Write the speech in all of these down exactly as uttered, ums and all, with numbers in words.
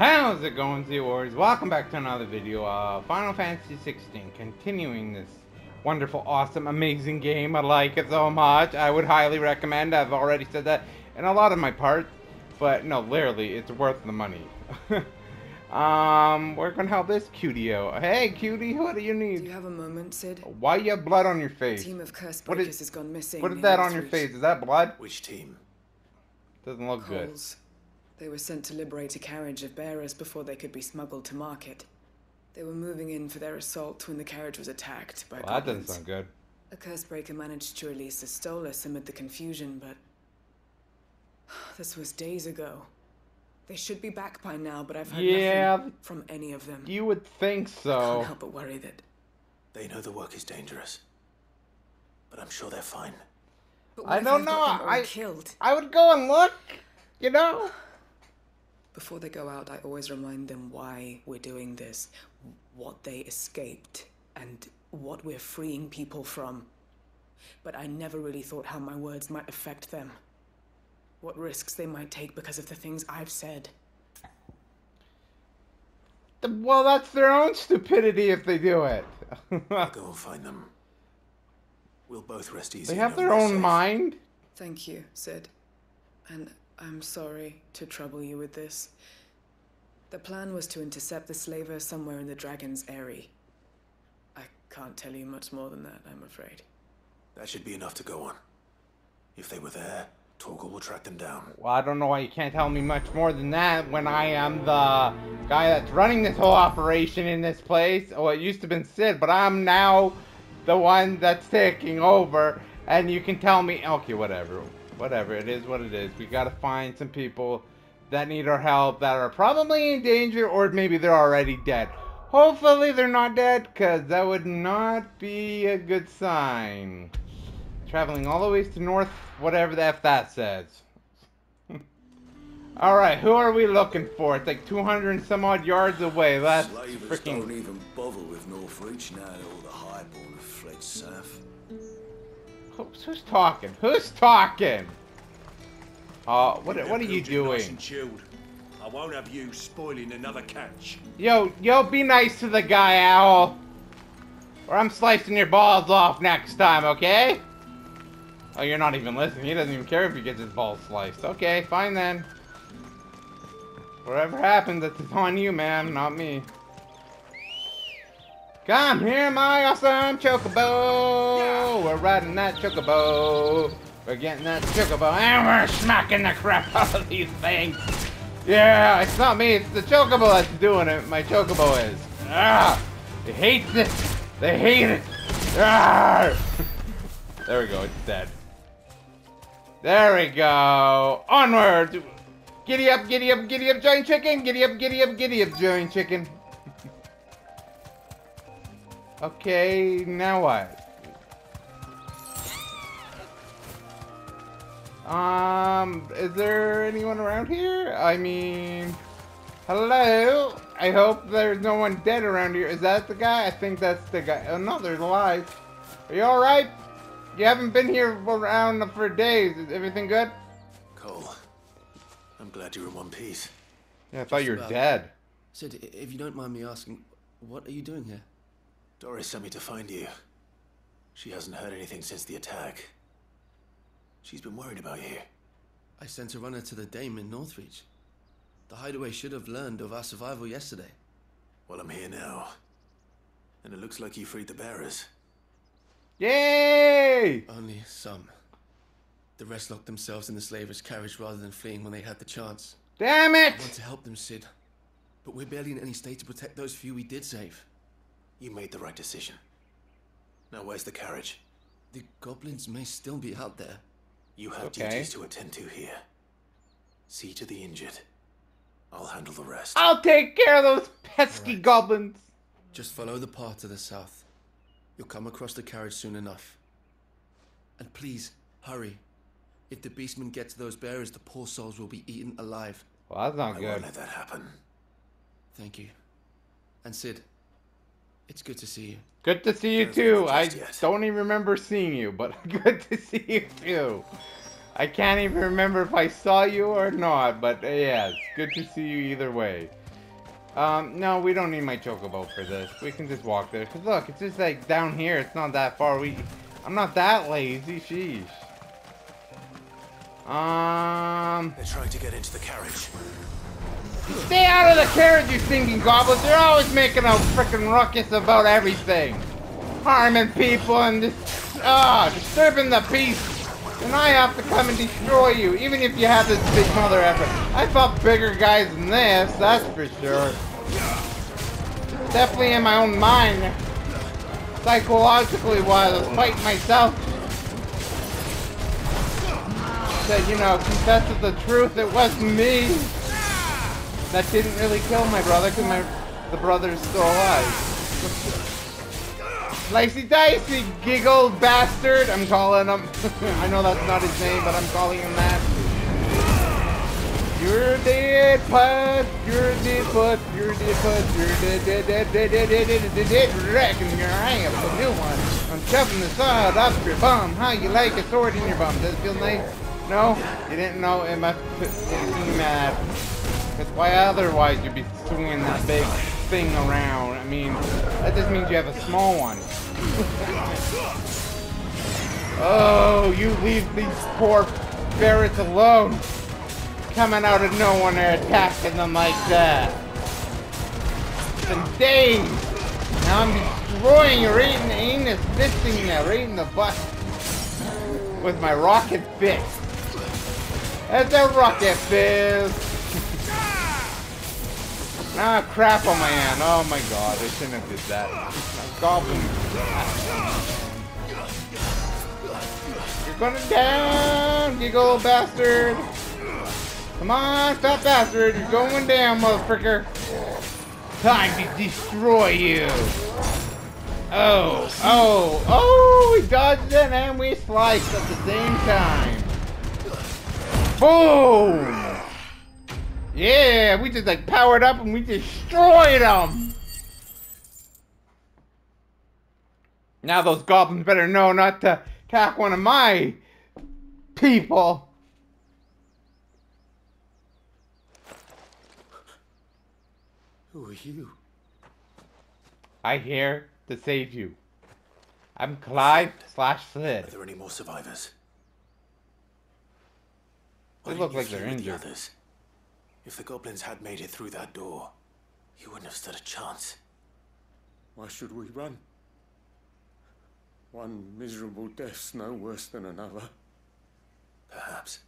How's it going, Zeoris? Welcome back to another video of Final Fantasy sixteen, continuing this wonderful, awesome, amazing game. I like it so much. I would highly recommend. I've already said that in a lot of my parts, but no, literally, it's worth the money. um, we're gonna help this cutie out. Hey, cutie, what do you need? Do you have a moment, Cid? Why you have blood on your face? A team of Curse Breakers is, has gone missing. What is that on your face? Is that blood? Which team? Doesn't look Coles. Good. They were sent to liberate a carriage of bearers before they could be smuggled to market. They were moving in for their assault when the carriage was attacked by well, that doesn't sound good. A curse breaker managed to release a Stolas amid the confusion, but this was days ago. They should be back by now, but I've heard yeah, nothing from any of them. You would think so. I can't help but worry that they know the work is dangerous, but I'm sure they're fine. But I don't know. I killed. I would go and look. You know. Before they go out, I always remind them why we're doing this, what they escaped, and what we're freeing people from. But I never really thought how my words might affect them, what risks they might take because of the things I've said. Well, that's their own stupidity if they do it. I'll go find them. We'll both rest easy. They have their own safe. Mind. Thank you, Cid. And I'm sorry to trouble you with this. The plan was to intercept the slaver somewhere in the Dragon's Eyrie. I can't tell you much more than that, I'm afraid. That should be enough to go on. If they were there, Torgal will track them down. Well, I don't know why you can't tell me much more than that when I am the guy that's running this whole operation in this place. Oh, it used to have been Cid, but I'm now the one that's taking over. And you can tell me, okay, whatever. Whatever, it is what it is. We gotta find some people that need our help that are probably in danger, or maybe they're already dead. Hopefully they're not dead, because that would not be a good sign. Traveling all the way to north, whatever the F that says. Alright, who are we looking for? It's like two hundred and some odd yards away. That's Slavers freaking... don't even bother with Northreach now that all the highborn have fled south. Oops, who's talking? Who's talking? Uh, what what are you doing? I won't have you spoiling another catch. Yo, yo, be nice to the guy, Owl. Or I'm slicing your balls off next time, okay? Oh, you're not even listening. He doesn't even care if he gets his balls sliced. Okay, fine then. Whatever happens, it's on you, man, not me. Come here, my awesome Chocobo! We're riding that Chocobo! We're getting that Chocobo, and we're smacking the crap out of these things! Yeah, it's not me, it's the Chocobo that's doing it, my Chocobo is. Ah! It hates it! They hate it! Ah! There we go, it's dead. There we go! Onward! Giddy up, giddy up, giddy up, giant chicken! Giddy up, giddy up, giddy up, giant chicken! Okay, now what? Um, is there anyone around here? I mean, hello? I hope there's no one dead around here. Is that the guy? I think that's the guy. Oh no, there's alive. Are you alright? You haven't been here around for days. Is everything good? Cole, I'm glad you're in one piece. Yeah, I thought Just you were about. dead. Cid, if you don't mind me asking, what are you doing here? Doris sent me to find you. She hasn't heard anything since the attack. She's been worried about you. I sent a runner to the dame in Northreach. The hideaway should have learned of our survival yesterday. Well, I'm here now. And it looks like you freed the bearers. Yay! Only some. The rest locked themselves in the slaver's carriage rather than fleeing when they had the chance. Damn it! I want to help them, Cid. But we're barely in any state to protect those few we did save. You made the right decision. Now where's the carriage? The goblins may still be out there. You have okay. duties to attend to here. See to the injured. I'll handle the rest. I'll take care of those pesky right. goblins. Just follow the path to the south. You'll come across the carriage soon enough. And please, hurry. If the beastmen get to those bearers, the poor souls will be eaten alive. Well, that's not I good. I won't let that happen. Thank you. And Cid, it's good to see you. Good to see you too. I don't even remember seeing you, but good to see you too. I can't even remember if I saw you or not, but yeah, it's good to see you either way. Um, no, we don't need my chocobo for this. We can just walk there. Cause look, it's just like down here. It's not that far. We, I'm not that lazy. Sheesh. Um. They're trying to get into the carriage. Stay out of the carriage, you stinking goblins. You're always making a freaking ruckus about everything. Harming people and just, ah, disturbing the peace. And I have to come and destroy you, even if you have this big mother effort. I fought bigger guys than this, that's for sure. Definitely in my own mind. Psychologically while I was fighting myself. Said, you know, confess to the truth, it wasn't me. That didn't really kill my brother, because my the brother's still alive. Licey Dicey, giggle bastard! I'm calling him. I know that's not his name, but I'm calling him that. You're dead, pud. You're dead, pud. You're dead, pud. You're dead, dead, dead, dead, dead, dead, dead, dead, dead. Wreck in your eye up a new one. I'm shoving the sod up your bum. How you like a sword in your bum? Does it feel nice? No? You didn't know it must be mad. Because why otherwise you'd be swinging that big thing around? I mean, that just means you have a small one. Oh, you leave these poor ferrets alone. Coming out of no one and attacking them like that. And dang! Now I'm destroying your eating anus, fisting you, right in the butt. With my rocket fist. That's a rocket fist. Ah, crap on my hand. Oh my god, I shouldn't have did that. Goblin. You're going down, giggle bastard. Come on, fat bastard. You're going down, motherfucker. Time to destroy you. Oh, oh, oh, we dodged it and we sliced at the same time. Boom. Yeah, we just like powered up and we destroyed them. Now those goblins better know not to attack one of my people. Who are you? I'm here to save you. I'm Clive slash Cid. Are there any more survivors? They look like they're injured. If the goblins had made it through that door, you wouldn't have stood a chance. Why should we run? One miserable death's no worse than another. Perhaps.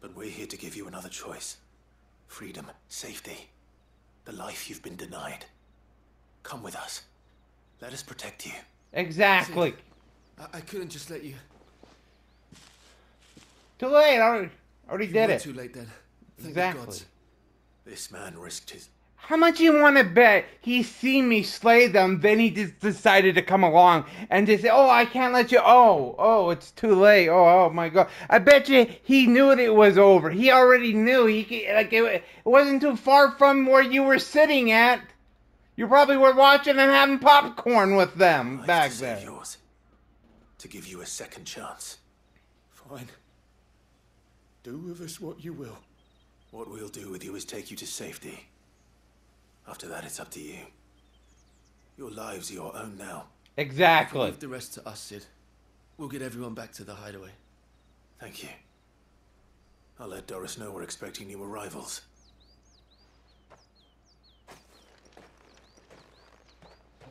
But we're here to give you another choice. Freedom, safety, the life you've been denied. Come with us. Let us protect you. Exactly. See, I, I couldn't just let you. Too late. I already, already did it. Too late then. Exactly. This man risked his. How much you want to bet he seen me slay them, then he just decided to come along and just say, "Oh, I can't let you. Oh, oh, it's too late. Oh, oh my God." I bet you he knew it was over. He already knew. He like it, it wasn't too far from where you were sitting at. You probably were watching and having popcorn with them I'd back then. Yours, to give you a second chance. Fine. Do with us what you will. What we'll do with you is take you to safety. After that, it's up to you. Your lives are your own now. Exactly. Leave the rest to us, Cid. We'll get everyone back to the hideaway. Thank you. I'll let Doris know we're expecting new arrivals.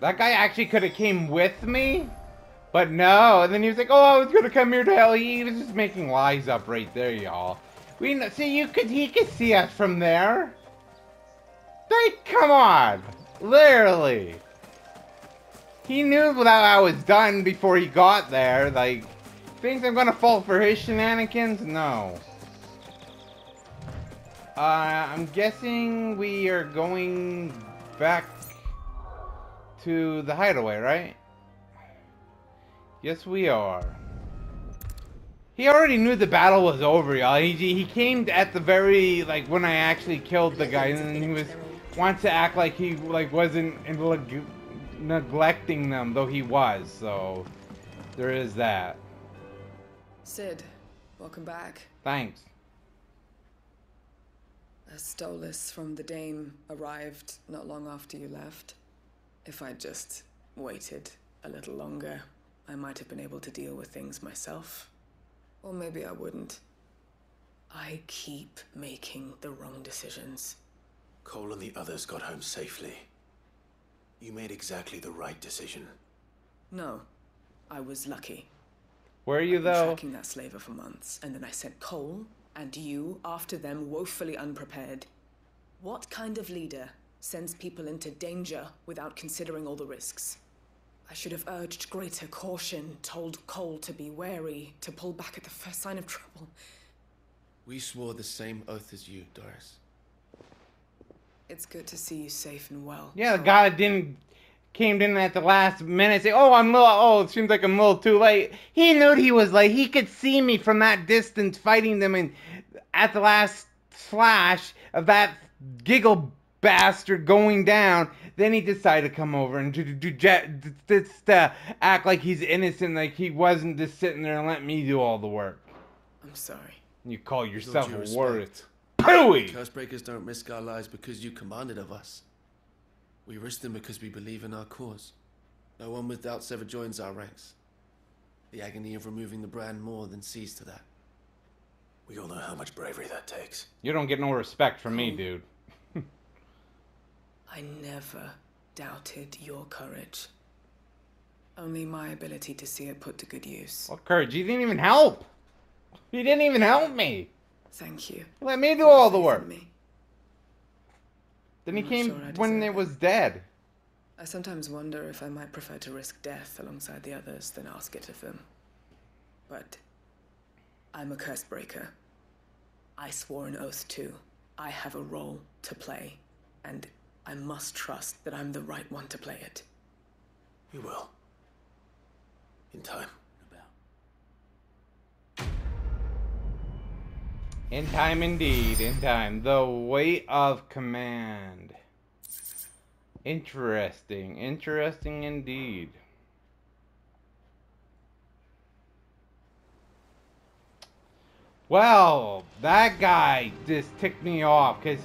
That guy actually could have came with me, but no. And then he was like, "Oh, I was gonna come here to hell." He was just making lies up right there, y'all. We know, see you could he could see us from there. Like, come on, literally. He knew that I was done before he got there. Like, thinks I'm gonna fall for his shenanigans? No. Uh, I'm guessing we are going back to the hideaway, right? Yes, we are. He already knew the battle was over, y'all. He, he came at the very, like, when I actually killed the guy, and then he was, wants to act like he, like, wasn't neglecting them, though he was, so, there is that. Cid, welcome back. Thanks. A Stolas from the Dame arrived not long after you left. If I'd just waited a little longer, I might have been able to deal with things myself. Or maybe I wouldn't. I keep making the wrong decisions. Cole and the others got home safely. You made exactly the right decision. No, I was lucky. Were you, though? I've been tracking that slaver for months, and then I sent Cole and you after them, woefully unprepared. What kind of leader sends people into danger without considering all the risks? I should have urged greater caution, told Cole to be wary, to pull back at the first sign of trouble. We swore the same oath as you, Doris. It's good to see you safe and well. Yeah, the guy didn't came in at the last minute say, oh, I'm a little, oh, it seems like I'm a little too late. He knew he was late. He could see me from that distance fighting them, and at the last slash of that giggle bastard going down, then he decided to come over and to, to, to, just to act like he's innocent, like he wasn't just sitting there and let me do all the work. I'm sorry. You call yourself a warrior. Pooey! Curse Breakers don't risk our lives because you commanded of us. We risk them because we believe in our cause. No one without Sever joins our ranks. The agony of removing the brand more than sees to that. We all know how much bravery that takes. You don't get no respect from me, dude. I never doubted your courage. Only my ability to see it put to good use. What courage? You didn't even help! You didn't even help me! Thank you. Let me do You're all the work. Me. Then I'm he came sure when it was dead. I sometimes wonder if I might prefer to risk death alongside the others than ask it of them. But I'm a curse breaker. I swore an oath too. I have a role to play, and I must trust that I'm the right one to play it. You will. In time. In time, indeed. In time. The weight of command. Interesting. Interesting indeed. Well, that guy just ticked me off because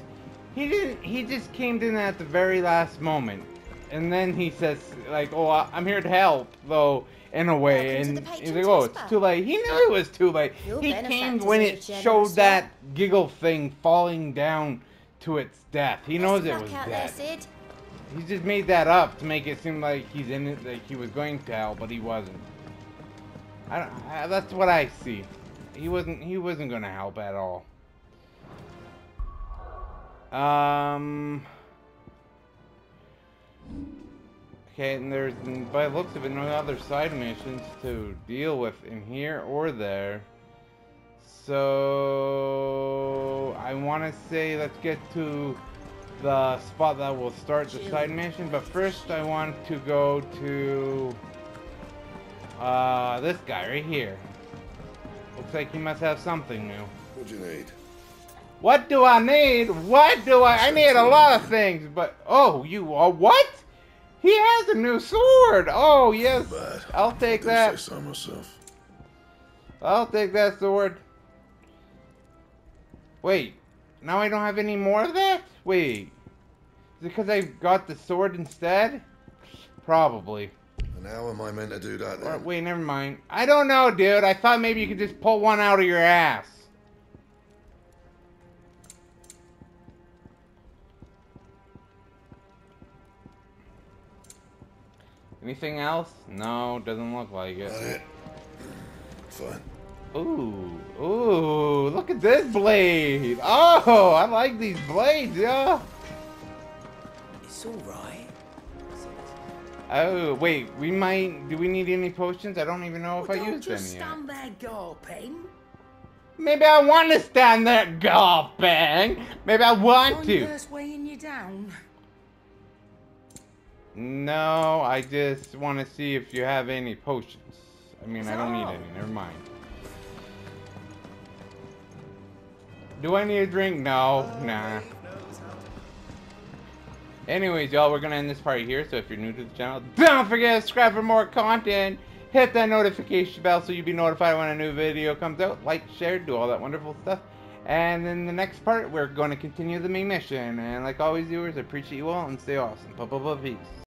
he didn't. He just came in at the very last moment, and then he says, "Like, oh, I'm here to help," though. In a way, and he's like, oh, it's too late. He knew it was too late. He came when it showed that giggle thing falling down to its death. He knows it was dead. He just made that up to make it seem like he's in it, like he was going to hell, but he wasn't. I don't, I, that's what I see. He wasn't. He wasn't going to help at all. Um. Okay, and there's, by the looks of it, no other side missions to deal with in here or there. So I want to say let's get to the spot that will start the side mission. But first I want to go to uh, this guy right here. Looks like he must have something new. What do you need? What do I need? What do I... I need a lot of things, but... Oh, you are what? He has a new sword! Oh, yes! I'll take that. So myself. I'll take that sword. Wait. Now I don't have any more of that? Wait. Is it because I got the sword instead? Probably. And how am I meant to do that then? Or, wait, never mind. I don't know, dude. I thought maybe you could just pull one out of your ass. Anything else? No, doesn't look like it. Not it. Fun. Ooh, ooh, look at this blade. Oh, I like these blades, yeah. It's all right. Oh, wait, we might, do we need any potions? I don't even know if well, I used them yet. Stand there gulping. Maybe I want to stand there gulping. Maybe I want One to. Weighing you down. No, I just want to see if you have any potions. I mean, I don't need any. Never mind. Do I need a drink? No. Nah. Anyways, y'all, we're going to end this part here. So if you're new to the channel, don't forget to subscribe for more content. Hit that notification bell so you'll be notified when a new video comes out. Like, share, do all that wonderful stuff. And then the next part, we're going to continue the main mission. And like always, viewers, I appreciate you all and stay awesome. Peace.